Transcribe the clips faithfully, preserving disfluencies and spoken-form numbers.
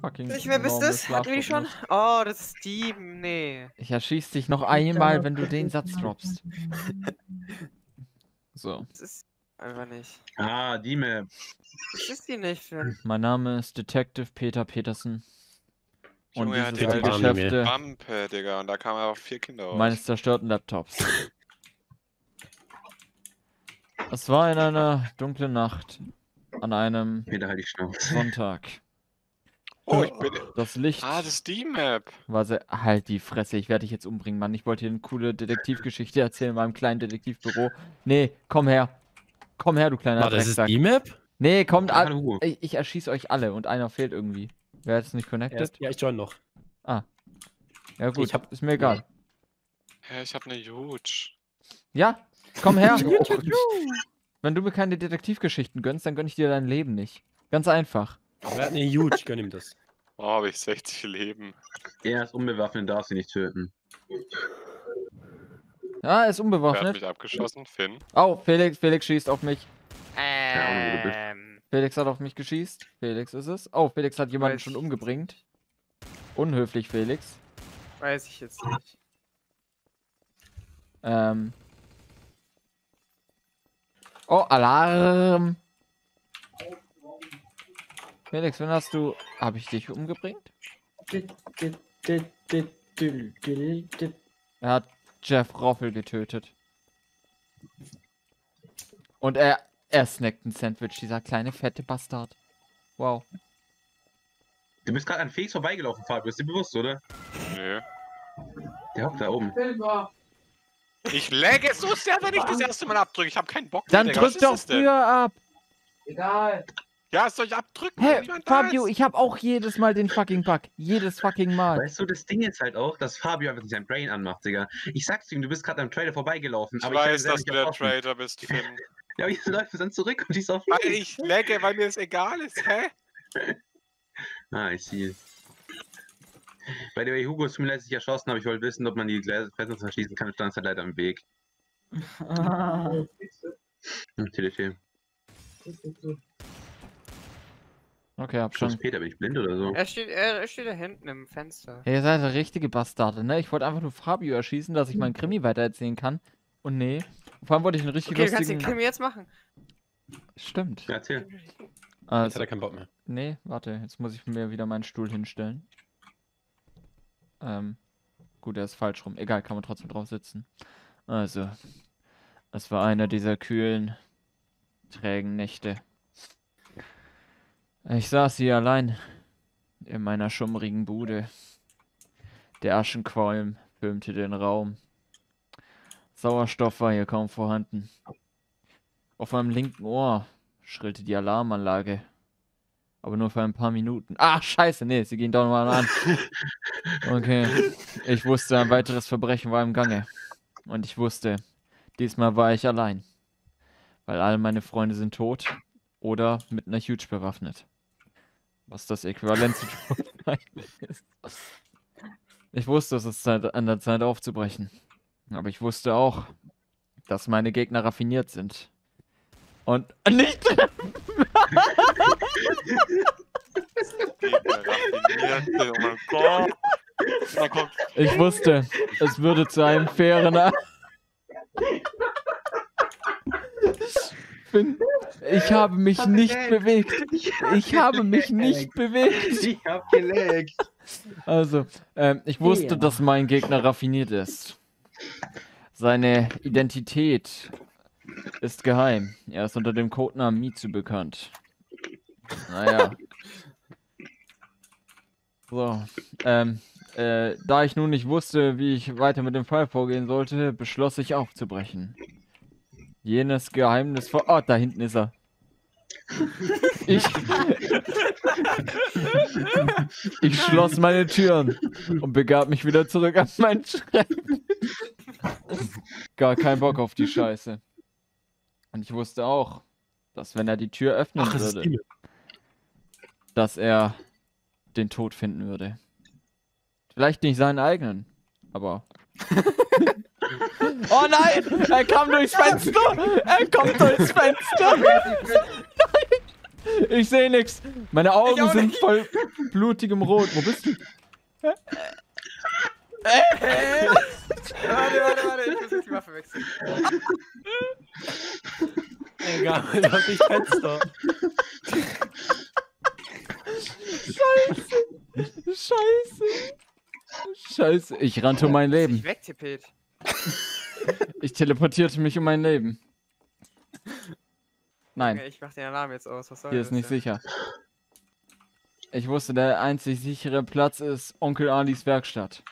Fucking ich, wer bist das? Hatten wir die schon? Oh, das ist Steven, nee. Ich erschieß dich noch einmal, wenn du den Satz droppst. So. Das ist einfach nicht. Ah, die Map. Das ist die nicht, Finn. Mein Name ist Detective Peter Petersen. Und Junge, dieses alte Geschäfte... Wampe, Digga, und da kamen einfach vier Kinder raus. Meines zerstörten Laptops. Es war in einer dunklen Nacht an einem Sonntag. Oh, ich bin... Das Licht... Ah, das ist die Map. War sehr... Halt die Fresse, ich werde dich jetzt umbringen, Mann. Ich wollte dir eine coole Detektivgeschichte erzählen in meinem kleinen Detektivbüro. Nee, komm her. Komm her, du kleiner Drecksack. War das ist die Map? Nee, kommt... Hallo. Ich, ich erschieße euch alle und einer fehlt irgendwie. Wer hat es nicht connected? Ja, ich join noch. Ah. Ja gut, ich hab, ist mir egal. Hä, ich hab ne Huge. Ja, komm her. Wenn du mir keine Detektivgeschichten gönnst, dann gönn ich dir dein Leben nicht. Ganz einfach. Wer hat ne Huge? Ich gönn ihm das. Oh, hab ich sechzig Leben. Er ist unbewaffnet, darf sie nicht töten. Ja, er ist unbewaffnet. Er hat mich abgeschossen, Finn. Oh, Felix, Felix schießt auf mich. Ähm... Felix hat auf mich geschießt. Felix ist es. Oh, Felix hat jemanden schon umgebringt. Unhöflich, Felix. Weiß ich jetzt nicht. Ähm. Oh, Alarm! Felix, wann hast du... Habe ich dich umgebringt? Er hat Jeff Roffel getötet. Und er... Er snackt ein Sandwich, dieser kleine, fette Bastard. Wow. Du bist gerade an Felix vorbeigelaufen, Fabio. Ist dir bewusst, oder? Nö. Der hockt da oben. Ich lagge so sehr, wenn ich das erste Mal abdrücke. Ich hab keinen Bock mehr. Dann drück doch früher ab. Egal. Ja, soll ich abdrücken? Hey, Fabio, ich hab auch jedes Mal den fucking Bug. Jedes fucking Mal. Weißt du, das Ding ist halt auch, dass Fabio einfach sein Brain anmacht, Digga. Ich sag's ihm, du bist gerade am Trader vorbeigelaufen. Ich aber weiß, ich dass du der Trader bist, Finn. Ja, aber diese Leute sind zurück und ich so auf weil ich lagge, weil mir das egal ist, hä? Ah, ich sehe. Bei der Hugo ist mir leid, dass ich erschossen habe. Ich wollte wissen, ob man die Gläser verschießen kann. Ich stand halt leider am Weg. Ah. Telefilm. Okay, hab schon. Peter, bin ich blind oder so? Er steht, er steht da hinten im Fenster. Hey, ihr seid der richtige Bastarde, ne? Ich wollte einfach nur Fabio erschießen, dass ich meinen Krimi weitererzählen kann. Und nee. Vor allem wollte ich einen richtig okay, lustigen... Okay, du kannst den Krimi jetzt machen. Stimmt. Ja, erzähl. Also, jetzt hat er keinen Bock mehr. Nee, warte. Jetzt muss ich mir wieder meinen Stuhl hinstellen. Ähm. Gut, er ist falsch rum. Egal, kann man trotzdem drauf sitzen. Also. Es war einer dieser kühlen, trägen Nächte. Ich saß hier allein. In meiner schummrigen Bude. Der Aschenqualm filmte den Raum. Sauerstoff war hier kaum vorhanden. Auf meinem linken Ohr schrillte die Alarmanlage. Aber nur für ein paar Minuten. Ach, scheiße, nee, sie ging doch mal an. Okay, ich wusste, ein weiteres Verbrechen war im Gange. Und ich wusste, diesmal war ich allein. Weil alle meine Freunde sind tot oder mit einer Huge bewaffnet. Was das Äquivalent zu tun ist. Ich wusste, es ist an der Zeit aufzubrechen. Aber ich wusste auch, dass meine Gegner raffiniert sind. Und nicht treffen! Raffiniert, oh mein Gott! Ich wusste, es würde zu einem fairen... Ich habe mich nicht bewegt. Ich habe mich nicht bewegt. Ich habe gelegt. Also, ähm, ich wusste, dass mein Gegner raffiniert ist. Seine Identität ist geheim. Er ist unter dem Codenamen Mitsu bekannt. Naja. So, ähm, äh, da ich nun nicht wusste, wie ich weiter mit dem Fall vorgehen sollte, beschloss ich aufzubrechen. Jenes Geheimnis vor... Oh, da hinten ist er. Ich... ich schloss meine Türen und begab mich wieder zurück an meinen Schreibtisch. Gar keinen Bock auf die Scheiße. Und ich wusste auch, dass wenn er die Tür öffnen Ach, würde, die... dass er den Tod finden würde. Vielleicht nicht seinen eigenen, aber... Oh nein! Er kam durchs Fenster! Er kommt durchs Fenster! Nein! Ich sehe nichts. Meine Augen sind nicht. voll blutigem Rot. Wo bist du? Hä? Hey. Warte, warte, warte, ich muss jetzt die Waffe wechseln. Egal, da hab ich Fenster. Scheiße. Scheiße. Scheiße, ich rannte um mein Leben. Ich wegtippelt. Ich teleportierte mich um mein Leben. Nein. Okay, ich mach den Alarm jetzt aus. Was soll Hier das ist nicht ja? sicher. Ich wusste, der einzig sichere Platz ist Onkel Alis Werkstatt.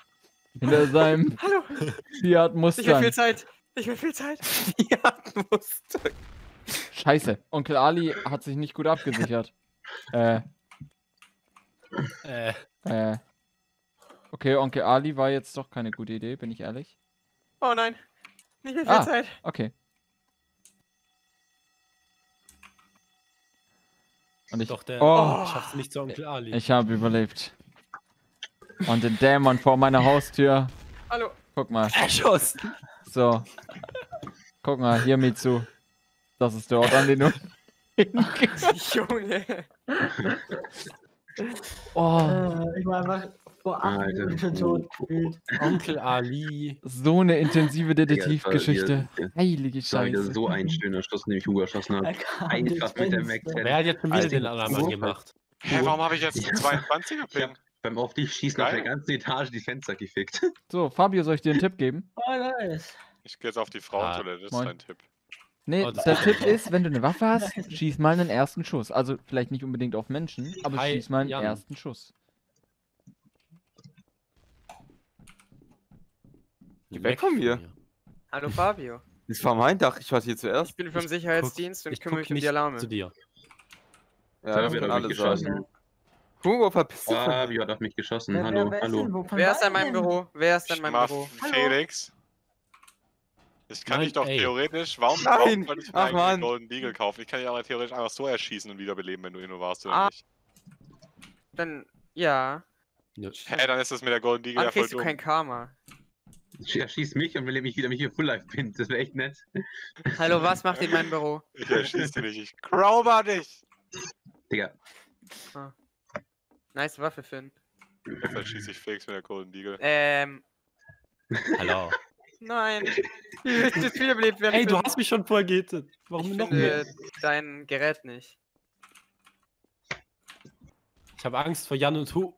Hinter seinem Hallo. Fiat Mustang. Ich will viel Zeit. Ich will viel Zeit. Fiat Mustang. Scheiße. Onkel Ali hat sich nicht gut abgesichert. äh. Äh. Äh. Okay, Onkel Ali war jetzt doch keine gute Idee, bin ich ehrlich. Oh nein. Nicht mehr viel ah, Zeit. Okay. Und ich, doch, der oh, schafft es nicht zu Onkel Ali. Ich habe überlebt. Und den Dämon vor meiner Haustür. Hallo. Guck mal. Erschossen. So. Guck mal, hier Mitsu. Das ist der Ort, an den du... Junge. Oh. Äh, ich war einfach vor acht Minuten tot gefühlt. Onkel Ali. So eine intensive Detektivgeschichte. Ja, heilige Scheiße. Das war so ein schöner Schuss, den ich Hugo erschossen habe. Einfach mit der Mac. Wer hat jetzt schon wieder den Alarm angemacht? Hä, warum habe ich jetzt einen zweiundzwanziger-Pin? Beim auf dich schießen auf der ganzen Etage die Fenster gefickt. So, Fabio, soll ich dir einen Tipp geben? Oh, nice. Ich gehe jetzt auf die Frauentoilette, das ist dein Tipp. Nee, oh, der Tipp ist, wenn du eine Waffe hast, schieß mal einen ersten Schuss. Also vielleicht nicht unbedingt auf Menschen, aber Hi, schieß mal einen Jan. ersten Schuss. Geh weg von mir. Hallo Fabio. Das war mein Dach, ich war hier zuerst. Ich bin vom Sicherheitsdienst und kümmere mich um die Alarme. Zu dir. Ja, da wird alles geschossen. Hugo, verpiss dich. Fabio hat auf mich geschossen. Wer, hallo, wer, hallo. Ist denn, wer ist in meinem Büro? Wer ist in meinem Büro? Felix. Das kann Nein, ich doch ey. theoretisch. Warum Nein. kann ich mir Ach, einen Golden Deagle kaufen? Ich kann ihn aber theoretisch einfach so erschießen und wiederbeleben, wenn du ihn nur warst oder ah. nicht. Dann, ja. Hä, hey, dann ist das mit der Golden Deagle ja voll dumm. Dann kriegst du kein Karma. Erschieß mich und belebe mich wieder, mich hier Full-Life bin. Das wäre echt nett. Hallo, was macht ihr in meinem Büro? Ich erschieß dich nicht. Ich crowbar dich! Digga. Ah. Nice Waffe, Finn. Jetzt erschieße ich Felix mit der Golden Deagle. Ähm. Hallo. Nein. Ich will jetzt wiederbelebt werden. Ey, du hast mich schon vorgetet. Warum noch mehr? Dein Gerät nicht. Ich habe Angst vor Jan und Hu.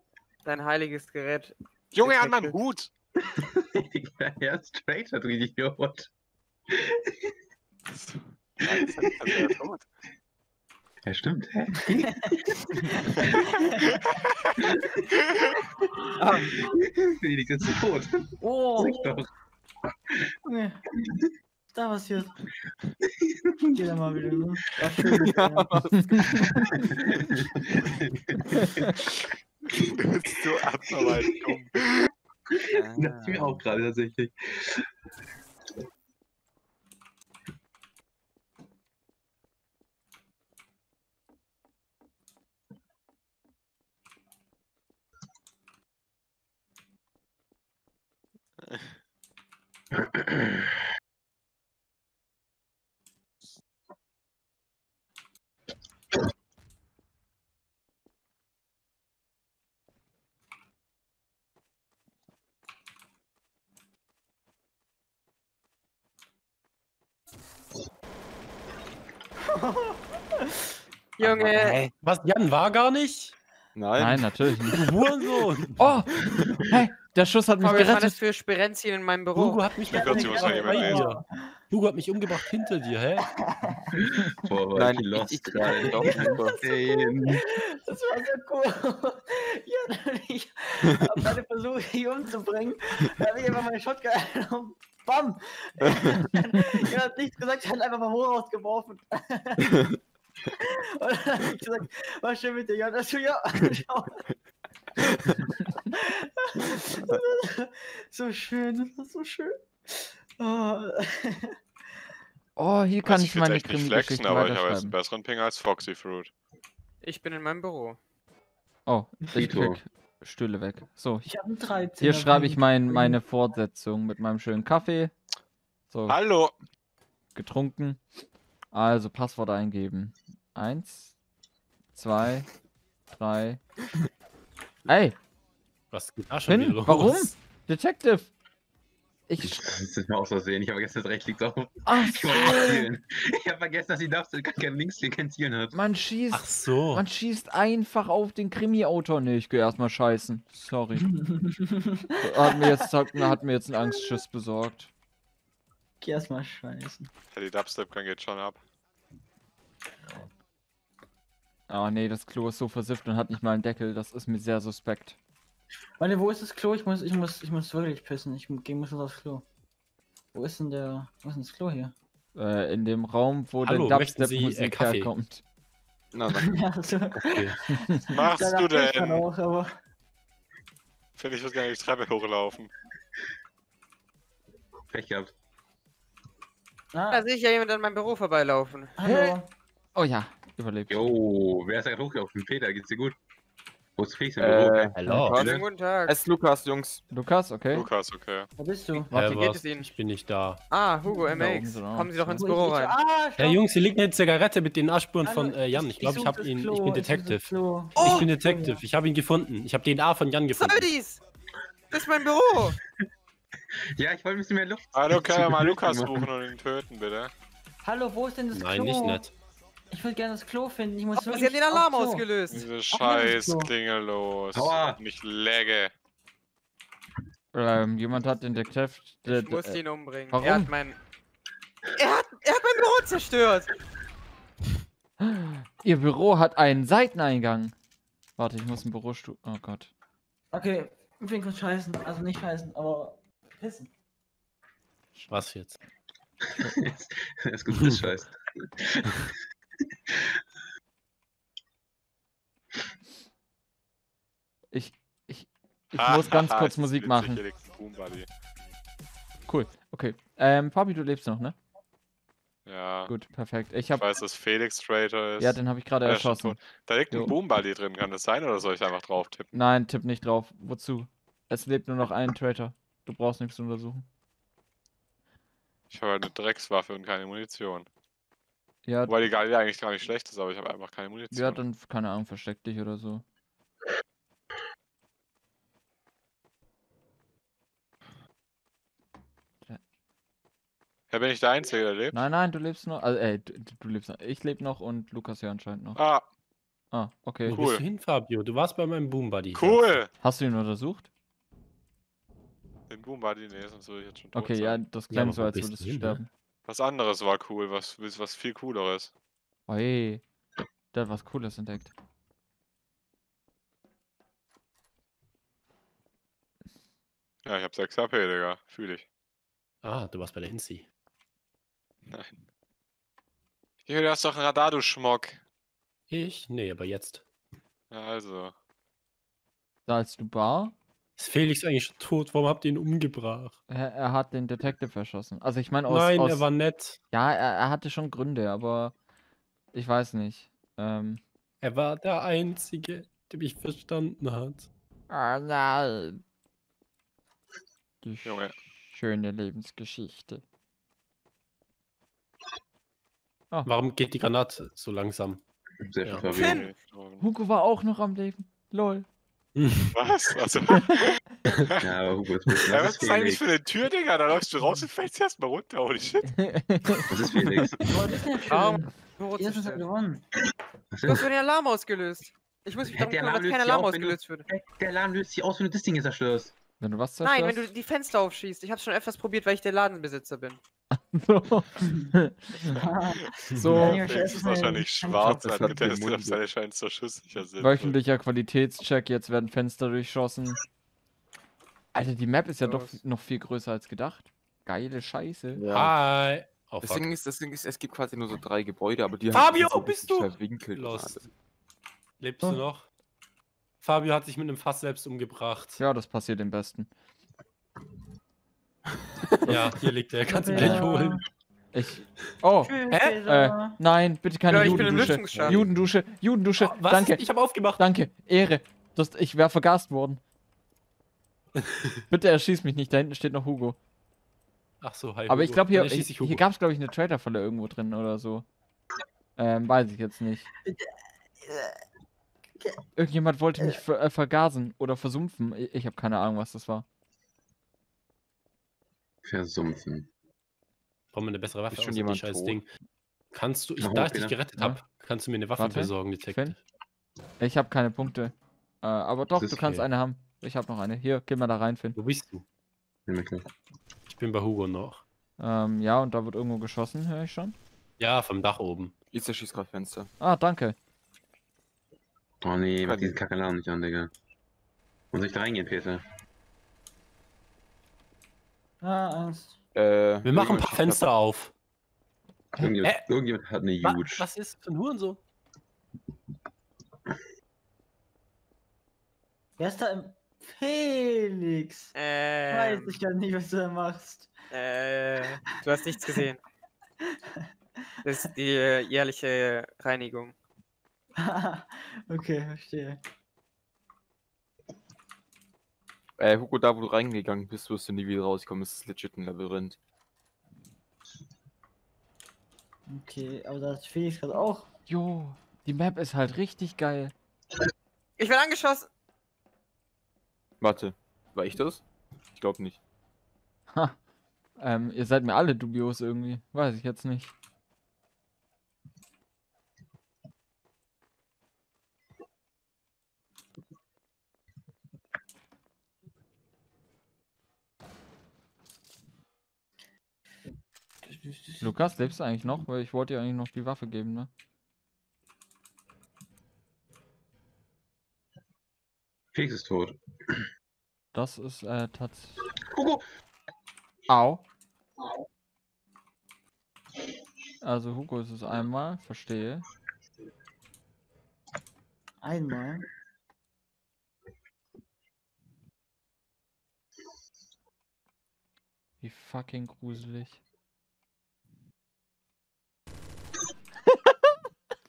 Dein heiliges Gerät. Junge, an meinem Hut! Er ist straight, hat richtig gehört. Ja, stimmt. Ah, Felix ist zu tot. Oh. Sag doch. Nee. Da was hier. Geh da mal wieder los. Ach, schön, ja, was. Du bist so abnormal dumm. Das ist mir auch gerade tatsächlich. Junge! Hey. Was? Jan war gar nicht? Nein. Nein, natürlich nicht. Du Hurensohn! Oh! Hey! Der Schuss hat mich Fabio, gerettet. Das für Sperenzien in meinem Büro. Hugo hat mich ja, Gott, umgebracht. Hugo hat mich umgebracht hinter dir, hä? Boah, nein, ich lost ich, gerade. Ich, ich, das war so cool. Ja, ich habe meine Versuche, ihn umzubringen. Da habe ich einfach meine Shotgun genommen. Bam! Er hat nichts gesagt, er hat einfach mal hoch rausgeworfen. Und dann habe ich gesagt, war schön mit dir, Jan. Das ist ja. So schön, das ist so schön. Oh, oh hier kann also ich, ich meine Krimi-Geschichte aber ich habe jetzt einen besseren Ping als FoxyFruit. Ich bin in meinem Büro. Oh, ich krieg Stühle weg. So, ich habe dreizehn. Hier schreibe ich mein, meine Fortsetzung mit meinem schönen Kaffee. So, hallo! Getrunken. Also Passwort eingeben. Eins, zwei, drei. Ey! Was geht da schon wieder los? Warum? Detective! Ich, ich hab's nicht mal ausversehen. Ich habe vergessen, dass rechts liegt auf. Ach, ich, ich habe vergessen, dass ich darfst, dass ich kein links kein Zielen hat. Man schießt. Ach so. Man schießt einfach auf den Krimi-Autor. Ne, ich gehe erstmal scheißen. Sorry. hat, mir jetzt, hat, hat mir jetzt einen Angstschiss besorgt. Ich geh erstmal scheißen. Ja, die Dubstep kann jetzt schon ab. Ah oh, nee, das Klo ist so versifft und hat nicht mal einen Deckel. Das ist mir sehr suspekt. Warte, wo ist das Klo? Ich muss, ich muss, ich muss wirklich pissen. Ich muss aufs Klo. Wo ist denn der, wo ist denn das Klo hier? Äh, in dem Raum, wo Hallo, der Dubstep-Musik herkommt. Nein, nein. Also, okay. Was machst du denn? Auch, aber... Finde ich, muss gar nicht die Treppe hochlaufen. Pech gehabt. Ah. Da sehe ich ja jemand an meinem Büro vorbeilaufen. Hallo. Oh ja, überlebt. Jo, wer ist da hochgelaufen? Peter, geht's dir gut? Äh, hallo. Guten Tag. Es ist Lukas, Jungs. Lukas, okay. Lukas, okay. Wo bist du? Warte, geht es Ihnen? Ich bin nicht da. Ah, HugoMrx. Kommen Sie doch ins Büro rein. Hey Jungs, hier liegt eine Zigarette mit den Aschspuren von äh, Jan. Ich glaube, ich habe ihn. Ich bin Detective. Ich bin Detective. Ich habe ihn gefunden. Ich habe D N A von Jan gefunden. Soldies! Das ist mein Büro. Ja, ich wollte ein bisschen mehr Luft. Hallo, können wir mal Lukas suchen und ihn töten, bitte? Hallo, wo ist denn das Klo? Nein, nicht nett. Ich würde gerne das Klo finden, ich muss oh, wirklich... Sie haben den Alarm oh, ausgelöst! Diese scheiß Klingel los, mich lagge. Ähm, jemand hat den Detective... Ich muss ihn umbringen. Warum? Er hat mein... Er hat, er hat mein Büro zerstört! Ihr Büro hat einen Seiteneingang. Warte, ich muss ein Bürostuhl... Oh Gott. Okay, ich will kurz scheißen, also nicht scheißen, aber... pissen. Was jetzt? Das ist gut, das Scheiß. Ich, ich, ich ah, muss ganz ah, kurz Musik machen. Boom, cool, okay. Ähm, Fabi, du lebst noch, ne? Ja. Gut, perfekt. Ich, hab... ich weiß, dass Felix Traitor ist. Ja, den habe ich gerade ja, erschossen. Da liegt ein Boom-Buddy drin, kann das sein? Oder soll ich einfach drauf tippen? Nein, tipp nicht drauf. Wozu? Es lebt nur noch ein Traitor. Du brauchst nichts zu untersuchen. Ich habe halt eine Dreckswaffe und keine Munition. Ja, wobei die Galil eigentlich gar nicht schlecht ist, aber ich habe einfach keine Munition. Ja, dann, keine Ahnung, versteck dich oder so. Ja, bin ich der Einzige, der lebt? Nein, nein, du lebst noch. Also, ey, du, du lebst noch. Ich lebe noch und Lukas ja anscheinend noch. Ah. Ah, okay. Cool. Wo bist du hin, Fabio? Du warst bei meinem Boom Buddy. Cool. Hast du ihn untersucht? Den Boom Buddy, nee, sonst würde ich jetzt schon tot Okay, sein. Ja, das klang ja, so, als würdest du sterben. Ne? Was anderes war cool, was, was viel cooleres. Oi, der hat was Cooles entdeckt. Ja, ich hab sechs H P, Digga. Fühl ich. Ah, du warst bei der Hinzi. Nein. Hier, du hast doch ein Radar, du Schmock. Ich? Nee, aber jetzt. Ja, also. Zahlst du bar? Ist Felix eigentlich schon tot? Warum habt ihr ihn umgebracht? Er, er hat den Detective erschossen. Also ich meine aus... Nein, aus, er war nett. Ja, er, er hatte schon Gründe, aber ich weiß nicht. Ähm, er war der Einzige, der mich verstanden hat. Oh nein. Die Junge. Schöne Lebensgeschichte. Oh. Warum geht die Granate so langsam? Sehr ja. Finn. Hugo war auch noch am Leben. Lol. Was? Also, ja, Hugo, ist bisschen, ja, was ist das eigentlich für eine Tür, Digga? Da läufst du raus und fällst erstmal runter, holy shit. Das ist Felix. Oh, das ist ja schön. Oh, das ist ja gewonnen. Du hast den Alarm ausgelöst. Ich muss mich darum kümmern, dass kein Alarm ausgelöst wird. Der Alarm löst sich aus, wenn du das Ding jetzt zerstörst. Wenn du was zerstörst? Nein, wenn du die Fenster aufschießt. Ich hab's schon öfters probiert, weil ich der Ladenbesitzer bin. So. So. Ja, das ist wahrscheinlich schwarz angetestet, auf seine scheint so schusssicher sind. Wöchentlicher Qualitätscheck, jetzt werden Fenster durchschossen. Alter, die Map ist ja doch noch viel größer als gedacht. Geile Scheiße. Ja. Hi. Oh, deswegen ist, deswegen ist, es gibt quasi nur so drei Gebäude, aber die Fabio, haben so bist du? Lost. Lebst hm. du noch? Fabio hat sich mit einem Fass selbst umgebracht. Ja, das passiert dem Besten. Ja, hier liegt der. Kannst du ihn gleich holen. Ich. Oh. Hä? Äh, nein, bitte keine ja, Judendusche. Judendusche. Judendusche. Oh, was? Danke. Ich habe aufgemacht. Danke. Ehre. Das, ich wäre vergast worden. Bitte erschieß mich nicht. Da hinten steht noch Hugo. Ach so, hi. Hugo. Aber ich glaube, hier, ich, hier gab es, glaube ich, eine Traitorfalle irgendwo drin oder so. Ähm, weiß ich jetzt nicht. Irgendjemand wollte mich ver äh, vergasen oder versumpfen. Ich, ich habe keine Ahnung, was das war. Versumpfen. Brauchen wir eine bessere Waffe? Ist schon jemand scheiß tot? Ding. Kannst du, ich, da ich dich gerettet habe, kannst du mir eine Waffe Warte, besorgen, Detective? Ich habe keine Punkte. Äh, aber doch, du okay. kannst eine haben. Ich habe noch eine. Hier, geh mal da rein, Finn. Wo bist du? Ich bin bei Hugo noch. Ähm, ja, und da wird irgendwo geschossen, höre ich schon. Ja, vom Dach oben. Ist der Schießkraftfenster. Ah, danke. Oh nee, mach diesen Kakerladen nicht an, Digga. Muss ich da reingehen, Peter? Ah, äh, wir machen ein paar Fenster auf. Irgendjemand, äh, irgendjemand hat eine Huge. Was ist für ein Hurensohn? Wer ist da im... Felix! Äh... Weiß ich gar nicht, was du da machst. Äh... Du hast nichts gesehen. Das ist die jährliche Reinigung. Okay, verstehe. Äh, Hugo, da wo du reingegangen bist, wirst du nie wieder rauskommen. Das ist legit ein Labyrinth. Okay, aber da ist Felix gerade auch. Jo, die Map ist halt richtig geil. Ich werde angeschossen! Warte, war ich das? Ich glaube nicht. Ha, ähm, ihr seid mir alle dubios irgendwie. Weiß ich jetzt nicht. Lukas, lebst du eigentlich noch? Weil ich wollte dir eigentlich noch die Waffe geben, ne? Felix ist tot. Das ist, äh, tatsächlich... Hugo! Au. Also Hugo ist es einmal, verstehe. Einmal? Wie fucking gruselig.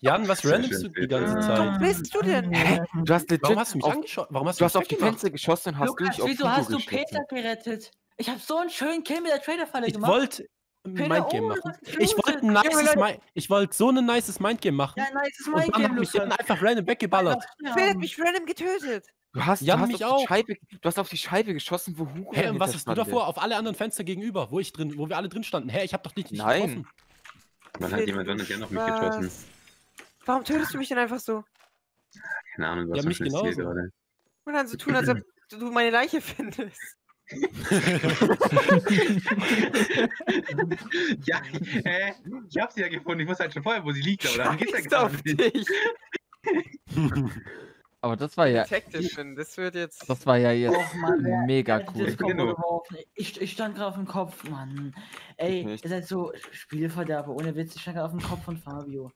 Jan, was randomst du die ganze Zeit? Wo bist du denn? Hä? Du hast legit Warum hast du mich auf, angeschossen? Warum hast du, du hast auf die Fenster geschossen und hast Lukas, dich auf wieso Hugo hast du geschossen? Peter gerettet? Ich habe so einen schönen Kill mit der Traderfalle gemacht. Ich wollte ein Mindgame machen. Ich wollte ein nices Mind... Ich wollte so ein nices Mindgame machen. Ja, nices Mindgame, Lukas. Und dann mich Jan einfach random weggeballert. Wer hat mich random getötet? Du hast, Jan, du hast mich auf auch. Die Scheibe, du hast auf die Scheibe geschossen, wo Hugo... Hä, und was hast du davor? Auf alle anderen Fenster gegenüber, wo ich drin, wo wir alle drin standen. Hä, ich habe doch nicht getroffen. Wann hat jemand anders gerne auf mich geschossen? Warum tötest du mich denn einfach so? Keine Ahnung, was ja, mich genau hier gerade. Und dann so tun, als ob du meine Leiche findest. Ja, äh, ich hab sie ja gefunden. Ich wusste halt schon vorher, wo sie liegt, aber dann geht's ja gerade nicht. Aber das war ja... Das wird jetzt... Das war ja jetzt oh, Mann, mega cool. Ich, ich stand gerade auf dem Kopf, Mann. Ey, ihr seid so Spielverderber, ohne Witz. Ich stand gerade auf dem Kopf von Fabio.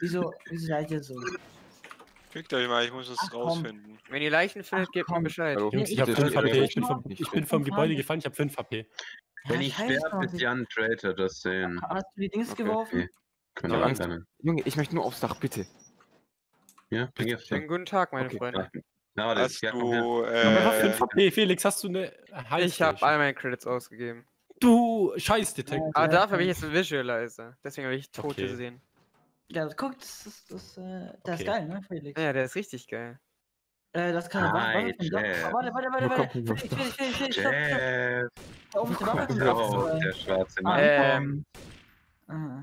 Wieso, wieso seid ihr so? Kriegt euch mal, ich muss das Ach, rausfinden. Wenn ihr Leichen findet, gebt mir Bescheid. Jungs, ich hab fünf H P, ich bin vom, ich bin vom Gebäude gefallen, ich hab fünf H P. Wenn ich sterbe, ist Jan Traitor, das sehen. Hast du die Dings okay, geworfen? Okay. Können wir Angst haben. Junge, ich möchte nur aufs Dach, bitte. Ja, bring jetzt. Schönen guten Tag, meine okay, Freunde. Na, das ist ja du, äh, fünf H P, Felix, hast du eine Heilung? Ich hab all meine Credits ausgegeben. Du Scheiß-Detective. Aber dafür bin ich jetzt ein Visualizer. Deswegen habe ich Tote gesehen. Ja, guck, das ist, das, das, das okay. ist geil, ne, Felix? Ja, der ist richtig geil. Äh, das kann er machen. Warte, warte, warte, warte. Felix, Felix, Felix, Felix, stopp, stopp. Da oben auf, der schwarze Mann. Ähm. Ah,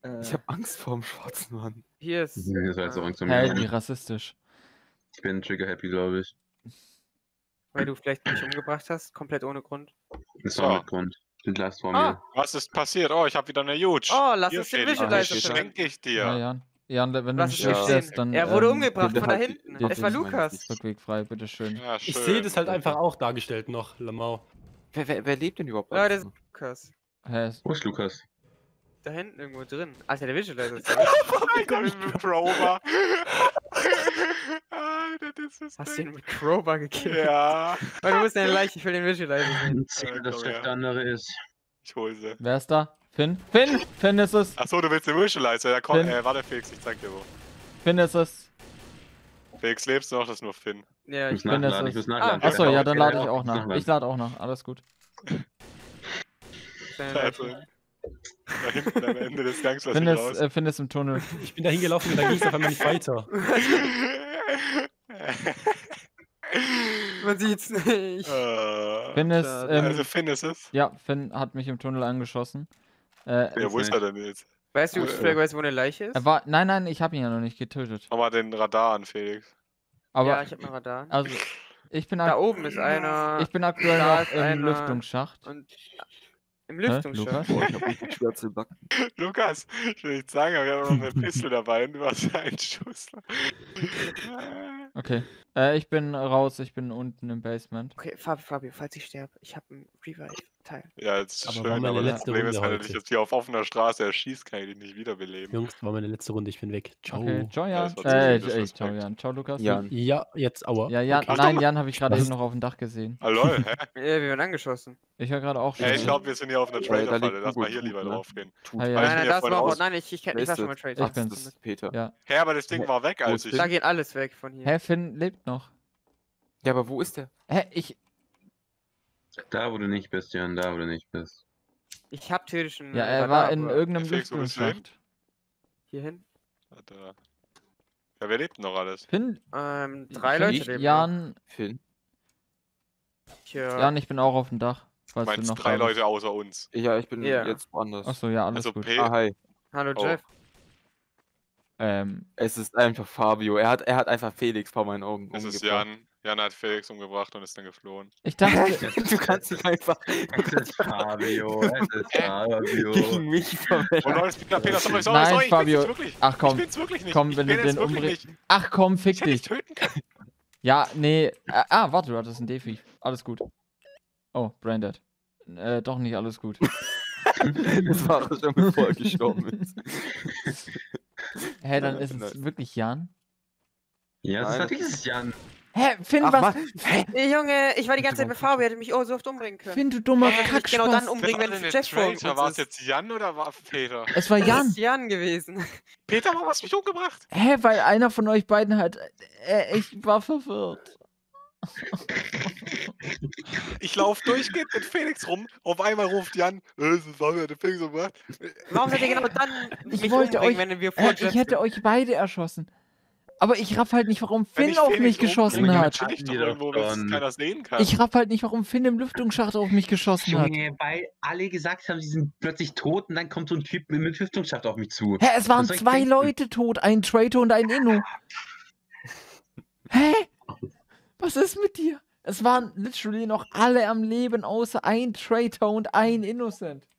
äh. Ich hab Angst vor dem schwarzen Mann. Hier ist... Das war jetzt auch Angst vor mir. Wie rassistisch. Ich bin trigger-happy, glaube ich. Weil du vielleicht mich umgebracht hast, komplett ohne Grund. Das war mit Grund. Ah, was ist passiert? Oh, ich habe wieder eine Huge. Oh, lass uns den Visualizer schenke ich dir. Ja, Jan. Jan, wenn du nicht stehst, dann... Er wurde ähm, umgebracht von da hinten. Es war Lukas. Rückwegfrei, bitteschön. Ja, ich sehe das halt einfach auch dargestellt noch, Lamau. Wer, wer, wer lebt denn überhaupt? Ja, das ist Lukas. Hä, ist... Wo ist Lukas? Da hinten irgendwo drin. Alter, der Visualizer ist da. Ich komm mit Crowbar. Hast du ihn mit Crowbar gekillt? Ja. Weil du musst deine Leiche für den Visualizer sehen. Das der andere ist. Ich hol sie. Wer ist da? Finn? Finn! Finn ist es! Achso, du willst den Visualizer. Ja, komm, äh, warte Felix, ich zeig dir wo. Finn ist es. Felix, lebst du noch? Das ist nur Finn. Ja, ich bin es. Ich muss nachladen. Ah, achso, ja, dann lade ich auch nach. Ich lade auch nach. Alles gut. Da hinten am Ende des Gangs, was ich raus. Finn ist im Tunnel. Ich bin da hingelaufen und da ging es auf einmal nicht weiter. Man sieht's nicht. Uh, Finn ist, ähm, also Finn ist es? Ja, Finn hat mich im Tunnel angeschossen. Äh, ja, wo ist er denn jetzt? Weißt du, oh, Flag, weißt, wo eine Leiche ist? Er war, nein, nein, ich habe ihn ja noch nicht getötet. Mach mal den Radar an, Felix. Aber, ja, ich hab mein Radar. Also, ich bin da oben ist einer. Ich bin aktuell noch im einer. Lüftungsschacht. Und im Lüftungsschacht? Lukas? Boah, ich hab richtig schwarze Backen. Lukas, ich will nicht sagen, aber wir haben noch eine Pistole dabei und du hast einen Schuss. Okay. Äh, ich bin raus, ich bin unten im Basement. Okay, Fabio, Fabio, falls ich sterbe, ich habe einen Revive-Teil. Ja, das ist aber schön, aber das Problem Runde ist, wenn du dich jetzt hier auf offener Straße erschießt, kann ich dich nicht wiederbeleben. Jungs, war meine letzte Runde, ich bin weg. Ciao. Okay, ciao, Jan. Ja, äh, ey, ciao, Jan. Ciao, Lukas. Jan. Ja, jetzt, aua. Ja, Jan, okay. Nein, Jan habe ich gerade eben noch auf dem Dach gesehen. Ah, lol, hä? Wir werden angeschossen. Ich war gerade auch schon. Ey, ich glaube, wir sind hier auf einer Trader-Falle. Lass mal hier lieber drauf gehen. Nein, das war auch. Nein, ich kenne nicht mal Trader. Ich bin's. Peter. Hä, aber das Ding war weg, als ich. Da geht alles weg von hier. Hä, Finn lebt noch. Ja, aber wo ist der? Hä, ich... Da, wo du nicht bist, Jan, da, wo du nicht bist. Ich hab theoretisch einen... Ja, er Radar, war in irgendeinem Lüftungsschacht. Hier hin? Da. Ja, wer lebt noch alles? Finn? Ähm, drei Finn, Leute ich, leben Jan... Finn? Ja. Jan, ich bin auch auf dem Dach. Falls du meinst noch drei Leute außer uns? Ja, ich bin yeah. jetzt woanders. Achso, ja, alles also, gut. Ah, hi. Hallo, oh. Jeff. Ähm, es ist einfach Fabio. Er hat, er hat einfach Felix vor meinen Augen umgebracht. Es ist Jan. Jan hat Felix umgebracht und ist dann geflohen. Ich dachte, du kannst dich einfach... Es ist Fabio. Es ist Fabio. Gegen mich verwendet. Oh Leute, es gibt da Peter. Sorry, sorry, sorry. Nein, Fabio. Ich bin's wirklich. Ach komm. Ich bin's wirklich nicht. Komm, wenn du den umbringst. Ach komm, fick dich. Ich hätte dich töten können. Ja, nee. Ah, warte, du hattest ein Defi. Alles gut. Oh, Branded. Äh, doch nicht alles gut. Das war doch schon, bevor er gestorben ist. Hä, hey, dann ist es wirklich Jan? Ja, das war dieses Jan. Hä, Finn, ach, was? Hä? Hey, Junge, ich war die ganze Zeit mit Fabio, er hätte mich auch so oft umbringen können. Finn, du dummer hey, Kackspaß. Genau dann umbringen, wenn du Jeff vor uns ist. War es jetzt Jan oder war Peter? Es war Jan. Es ist Jan gewesen. Peter, warum hast du mich umgebracht? Hä, weil einer von euch beiden halt... Äh, ich war verwirrt. Ich laufe durchgehend mit Felix rum, auf einmal ruft Jan, das ist Fabio, der Felix umgebracht. Warum seid ihr genau dann ich wollte euch, wenn wir vor äh, ich hätte euch beide erschossen. Aber ich raff halt nicht, warum Finn auf mich geschossen hat. Ich raff halt nicht, warum Finn im Lüftungsschacht auf mich geschossen hat. Weil alle gesagt haben, sie sind plötzlich tot und dann kommt so ein Typ mit dem Lüftungsschacht auf mich zu. Hä, es waren zwei Leute tot, ein Traitor und ein Inno. Hä? Was ist mit dir? Es waren literally noch alle am Leben, außer ein Traitor und ein Innocent.